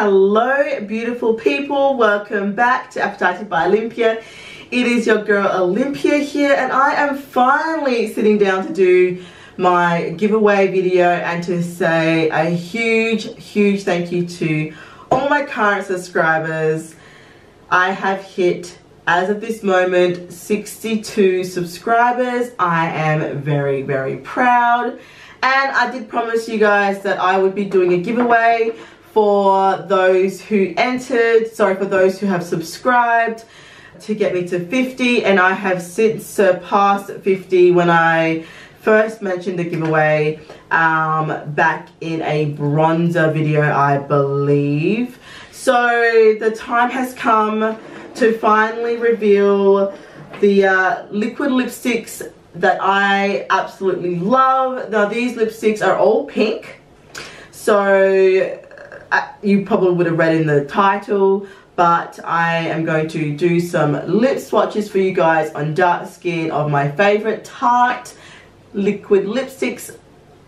Hello beautiful people, welcome back to Afrodite by Olympia. It is your girl Olympia here, and I am finally sitting down to do my giveaway video and to say a huge thank you to all my current subscribers. I have hit, as of this moment, 62 subscribers. I am very proud, and I did promise you guys that I would be doing a giveaway for those who entered, for those who have subscribed, to get me to 50, and I have since surpassed 50 when I first mentioned the giveaway back in a bronzer video, I believe. So the time has come to finally reveal the liquid lipsticks that I absolutely love. Now these lipsticks are all pink, so you probably would have read in the title, but I am going to do some lip swatches for you guys on dark skin of my favorite Tarte liquid lipsticks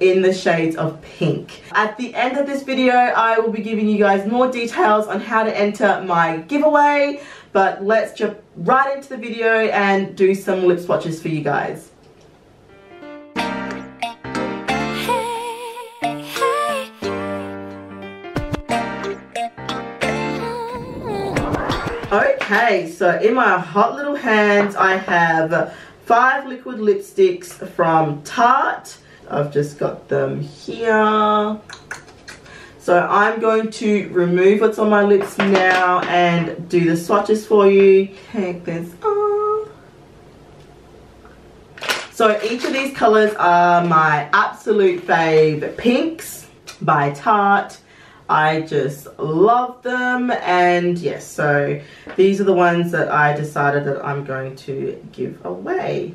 in the shades of pink. At the end of this video, I will be giving you guys more details on how to enter my giveaway, but let's jump right into the video and do some lip swatches for you guys. Okay, so in my hot little hands I have 5 liquid lipsticks from Tarte. I've just got them here. So I'm going to remove what's on my lips now and do the swatches for you. Take this off. So each of these colours are my absolute fave pinks by Tarte. I just love them, and yes, so these are the ones that I decided that I'm going to give away.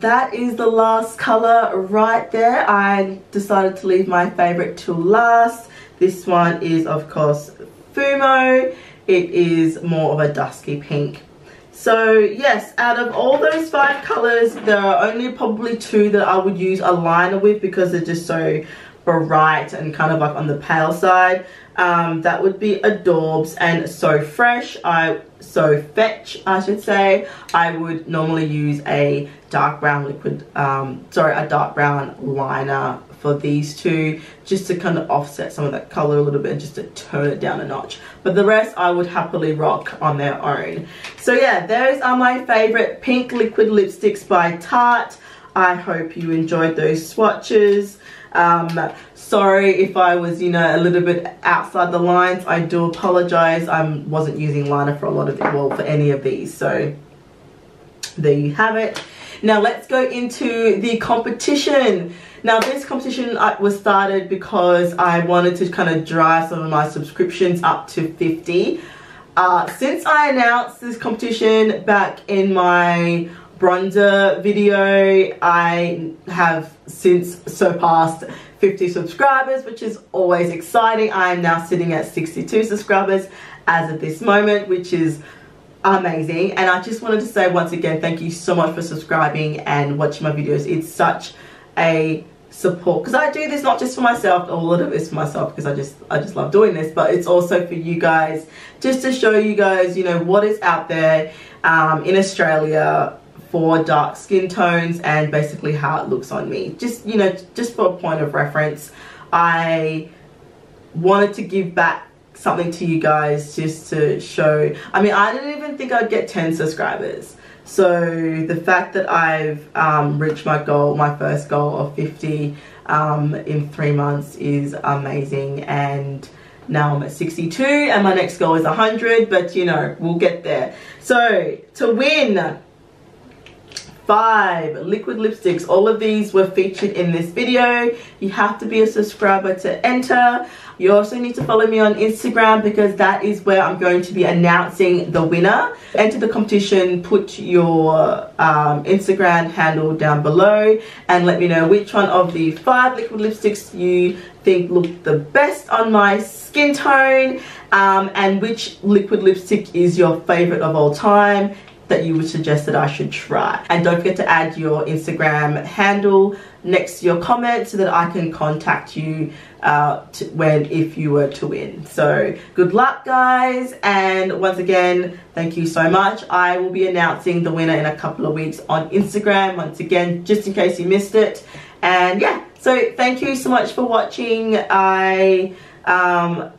That is the last colour right there. I decided to leave my favourite till last. This one is of course Fomo. It is more of a dusky pink. So yes, out of all those 5 colours, there are only probably 2 that I would use a liner with because they're just so bright and kind of like on the pale side. That would be Adorbs and So Fresh. So Fetch, I should say. I would normally use a dark brown liquid, a dark brown liner for these 2, just to kind of offset some of that color a little bit, just to turn it down a notch. But the rest I would happily rock on their own. So yeah, those are my favorite pink liquid lipsticks by Tarte. I hope you enjoyed those swatches. Sorry if I was, you know, a little bit outside the lines. I do apologize. I wasn't using liner for a lot of it, well, for any of these. So there you have it. Now let's go into the competition. Now this competition was started because I wanted to kind of drive some of my subscriptions up to 50. Since I announced this competition back in my bronzer video, I have since surpassed 50 subscribers, which is always exciting. I am now sitting at 62 subscribers as of this moment, which is amazing. And I just wanted to say once again, thank you so much for subscribing and watching my videos. It's such a support, because I do this not just for myself, a lot of it's for myself because I just love doing this, but it's also for you guys, just to show you guys, you know, what is out there in Australia for dark skin tones and basically how it looks on me. Just, you know, just for a point of reference, I wanted to give back something to you guys, just to show. I mean, I didn't even think I'd get 10 subscribers, so the fact that I've reached my goal, my first goal of 50 in 3 months is amazing. And now I'm at 62 and my next goal is 100, but you know, we'll get there. So to win 5 liquid lipsticks, all of these were featured in this video. You have to be a subscriber to enter. You also need to follow me on Instagram, because that is where I'm going to be announcing the winner. Enter the competition, put your Instagram handle down below and let me know which one of the 5 liquid lipsticks you think look the best on my skin tone, and which liquid lipstick is your favorite of all time that you would suggest that I should try. And don't forget to add your Instagram handle next to your comment so that I can contact you if you were to win. So good luck, guys, and once again, thank you so much. I will be announcing the winner in a couple of weeks on Instagram, once again, just in case you missed it. And yeah, so thank you so much for watching. I am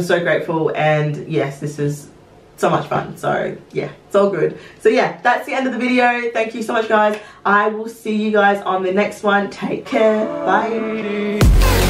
so grateful, and yes, this is so much fun. So yeah, it's all good. So yeah, that's the end of the video. Thank you so much, guys. I will see you guys on the next one. Take care. Bye.